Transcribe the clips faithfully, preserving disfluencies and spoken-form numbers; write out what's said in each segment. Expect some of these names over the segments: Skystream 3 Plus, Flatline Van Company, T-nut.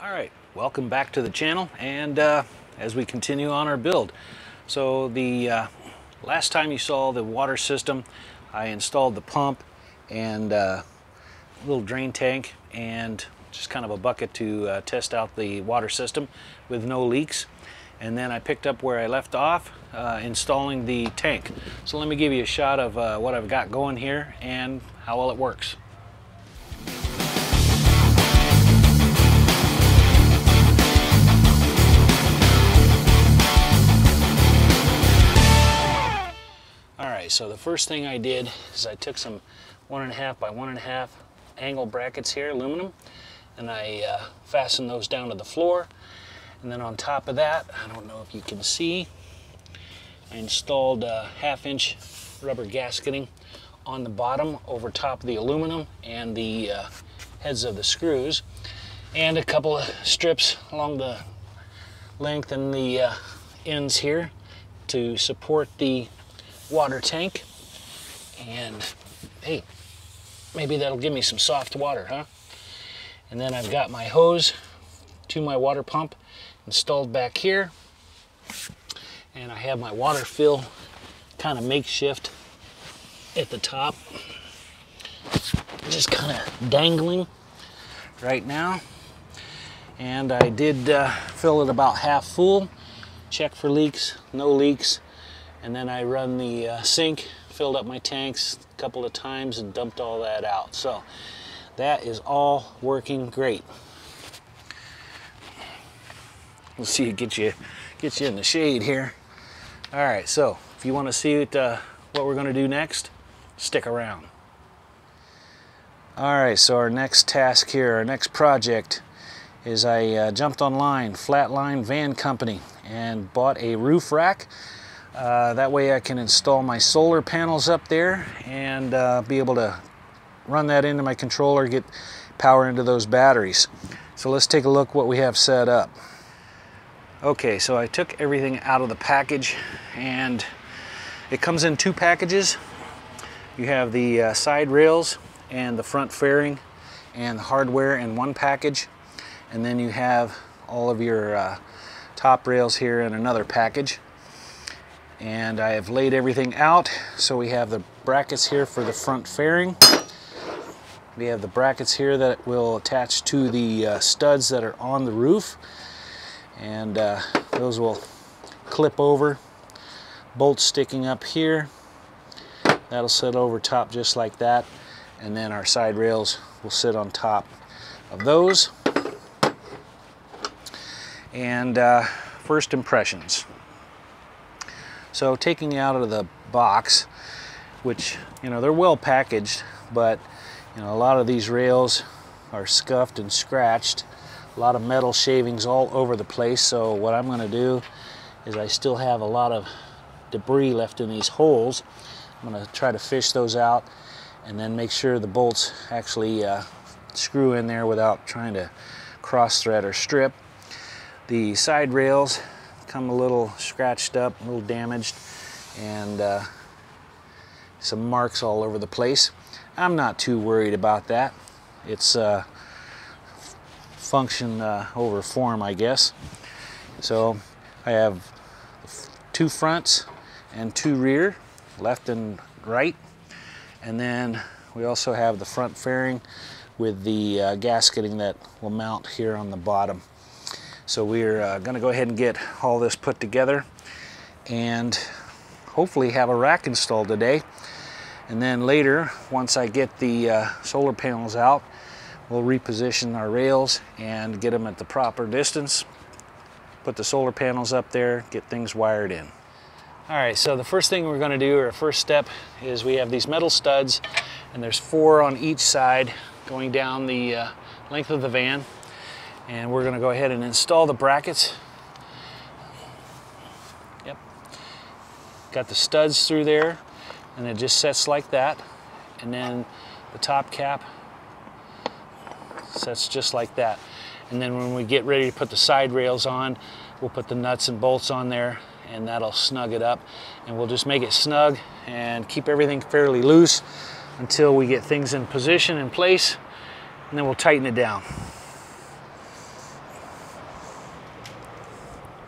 All right, welcome back to the channel, and uh, as we continue on our build. So the uh, last time you saw the water system, I installed the pump and uh, a little drain tank and just kind of a bucket to uh, test out the water system with no leaks. And then I picked up where I left off, uh, installing the tank. So let me give you a shot of uh, what I've got going here and how well it works. So the first thing I did is I took some one and a half by one and a half angle brackets here, aluminum, and I uh, fastened those down to the floor. And then on top of that, I don't know if you can see, I installed a half inch rubber gasketing on the bottom over top of the aluminum and the uh, heads of the screws, and a couple of strips along the length and the uh, ends here to support the water tank. And hey, maybe that'll give me some soft water, huh? And then I've got my hose to my water pump installed back here, and I have my water fill kind of makeshift at the top, just kind of dangling right now. And I did uh, fill it about half full, check for leaks, no leaks. And then I run the uh, sink, filled up my tanks a couple of times and dumped all that out. So that is all working great. Let's see, get you, get you in the shade here. All right, so if you want to see it, uh, what we're going to do next, stick around. All right, so our next task here, our next project is I uh, jumped online, Flatline Van Company, and bought a roof rack. Uh, that way I can install my solar panels up there and uh, be able to run that into my controller, get power into those batteries. So let's take a look what we have set up. Okay, so I took everything out of the package, and it comes in two packages. You have the uh, side rails and the front fairing and hardware in one package, and then you have all of your uh, top rails here in another package. And I have laid everything out. So we have the brackets here for the front fairing. We have the brackets here that will attach to the uh, studs that are on the roof. And uh, those will clip over. Bolts sticking up here. That'll sit over top just like that. And then our side rails will sit on top of those. And uh, first impressions. So taking out of the box, which, you know, they're well packaged, but, you know, a lot of these rails are scuffed and scratched, a lot of metal shavings all over the place. So what I'm going to do is, I still have a lot of debris left in these holes. I'm going to try to fish those out and then make sure the bolts actually uh, screw in there without trying to cross thread or strip. The side rails come a little scratched up, a little damaged, and uh, some marks all over the place. I'm not too worried about that. It's uh, function uh, over form, I guess. So I have two fronts and two rear, left and right. And then we also have the front fairing with the uh, gasketing that will mount here on the bottom. So we're uh, going to go ahead and get all this put together and hopefully have a rack installed today. And then later, once I get the uh, solar panels out, we'll reposition our rails and get them at the proper distance, put the solar panels up there, get things wired in. All right, so the first thing we're going to do, or first step, is we have these metal studs, and there's four on each side going down the uh, length of the van. And we're going to go ahead and install the brackets. Yep. Got the studs through there, and it just sets like that. And then the top cap sets just like that. And then when we get ready to put the side rails on, we'll put the nuts and bolts on there, and that'll snug it up. And we'll just make it snug and keep everything fairly loose until we get things in position and place, and then we'll tighten it down.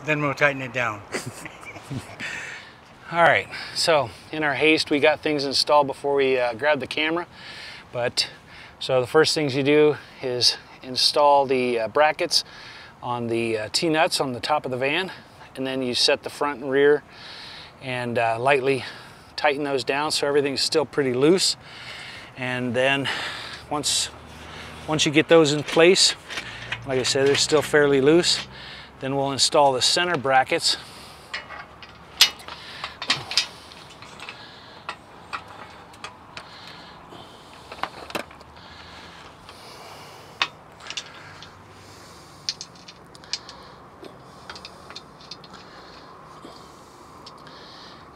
then we'll tighten it down. All right, so in our haste, we got things installed before we uh, grabbed the camera. But so the first things you do is install the uh, brackets on the uh, T-nuts on the top of the van, and then you set the front and rear and uh, lightly tighten those down so everything's still pretty loose. And then once, once you get those in place, like I said, they're still fairly loose, then we'll install the center brackets.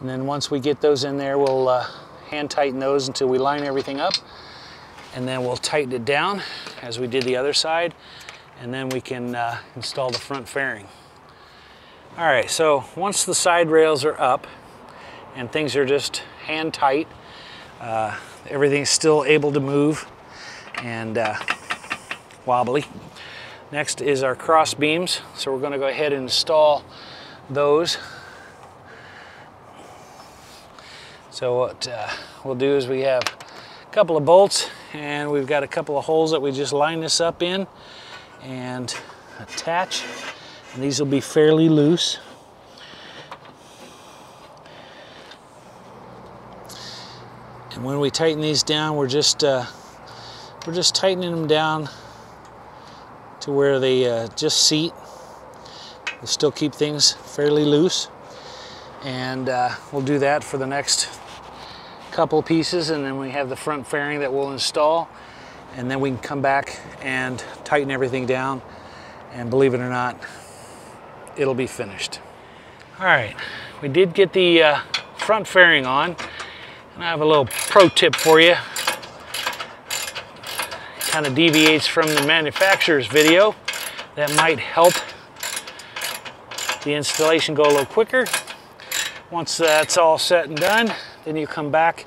And then once we get those in there, we'll uh, hand tighten those until we line everything up. And then we'll tighten it down as we did the other side. And then we can uh, install the front fairing. All right, so once the side rails are up and things are just hand tight, uh, everything's still able to move and uh, wobbly. Next is our cross beams. So we're gonna go ahead and install those. So what uh, we'll do is we have a couple of bolts and we've got a couple of holes that we just line this up in and attach. And these will be fairly loose. And when we tighten these down, we're just uh, we're just tightening them down to where they uh, just seat. We'll still keep things fairly loose. And uh, we'll do that for the next couple pieces, and then we have the front fairing that we'll install, and then we can come back and tighten everything down, and believe it or not, it'll be finished. All right, we did get the uh, front fairing on, and I have a little pro tip for you. Kind of deviates from the manufacturer's video. That might help the installation go a little quicker. Once that's all set and done, then you come back,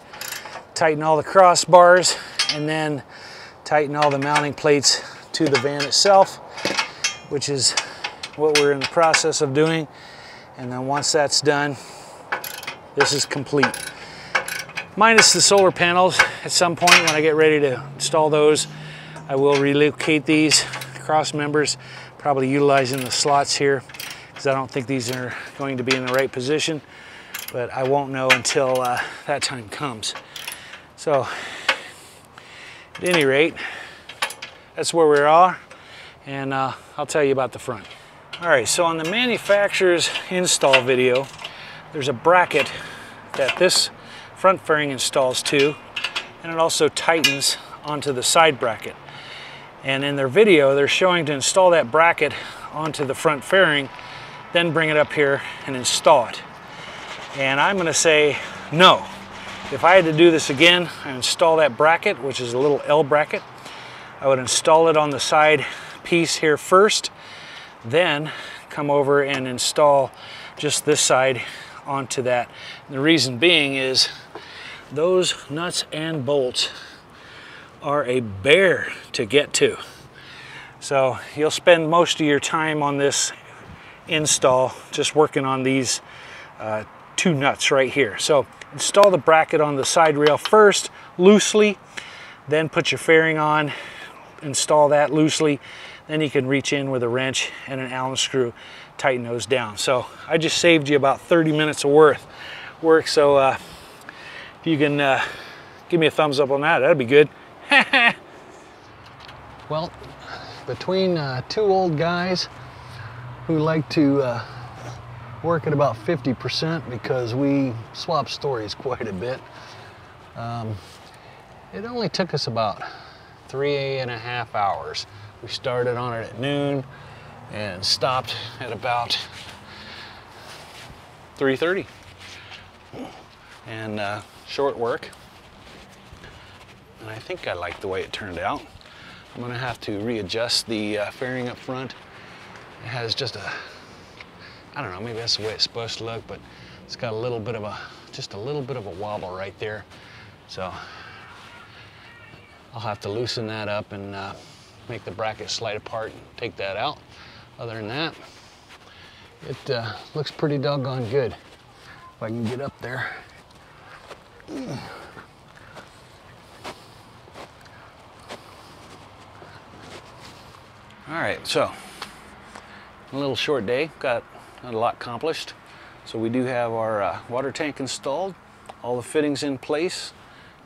tighten all the crossbars, and then tighten all the mounting plates to the van itself, which is what we're in the process of doing. And then once that's done, this is complete. Minus the solar panels, at some point when I get ready to install those, I will relocate these cross members, probably utilizing the slots here, because I don't think these are going to be in the right position. But I won't know until uh, that time comes. So at any rate, that's where we are, and uh, I'll tell you about the front. All right, so on the manufacturer's install video, there's a bracket that this front fairing installs to, and it also tightens onto the side bracket. And in their video, they're showing to install that bracket onto the front fairing, then bring it up here and install it. And I'm gonna say no. If I had to do this again, I install that bracket, which is a little L bracket. I would install it on the side piece here first, then come over and install just this side onto that. And the reason being is those nuts and bolts are a bear to get to. So you'll spend most of your time on this install just working on these uh, two nuts right here. So install the bracket on the side rail first, loosely, then put your fairing on, install that loosely, then you can reach in with a wrench and an Allen screw, tighten those down. So I just saved you about thirty minutes of worth work, so uh, if you can uh, give me a thumbs up on that, that'd be good. Well, between uh, two old guys who like to uh, work at about fifty percent because we swap stories quite a bit. Um, it only took us about three and a half hours. We started on it at noon and stopped at about three thirty. And uh, short work. And I think I like the way it turned out. I'm gonna have to readjust the uh, fairing up front. It has just a, I don't know, maybe that's the way it's supposed to look, but it's got a little bit of a, just a little bit of a wobble right there. So I'll have to loosen that up and uh, make the bracket slide apart and take that out. Other than that, It uh, looks pretty doggone good. If I can get up there. Mm. All right, so a little short day, got a lot accomplished. So we do have our uh, water tank installed, all the fittings in place.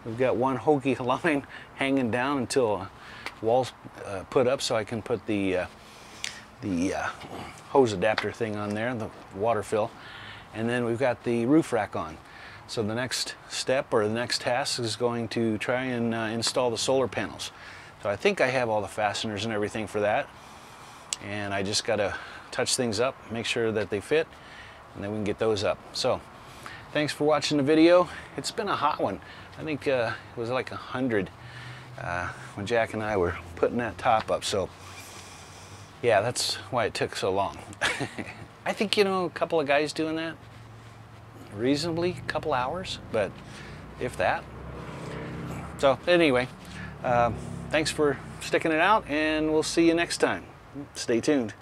We've got one hokey line hanging down until uh, walls uh, put up, so I can put the uh, the uh, hose adapter thing on there, the water fill. And then we've got the roof rack on. So the next step or the next task is going to try and uh, install the solar panels. So I think I have all the fasteners and everything for that, and I just got to touch things up, make sure that they fit, and then we can get those up. So thanks for watching the video. It's been a hot one. I think uh, it was like a hundred uh, when Jack and I were putting that top up, so yeah, that's why it took so long. I think, you know, a couple of guys doing that, reasonably a couple hours, but if that. So anyway, um, thanks for sticking it out, and we'll see you next time. Stay tuned.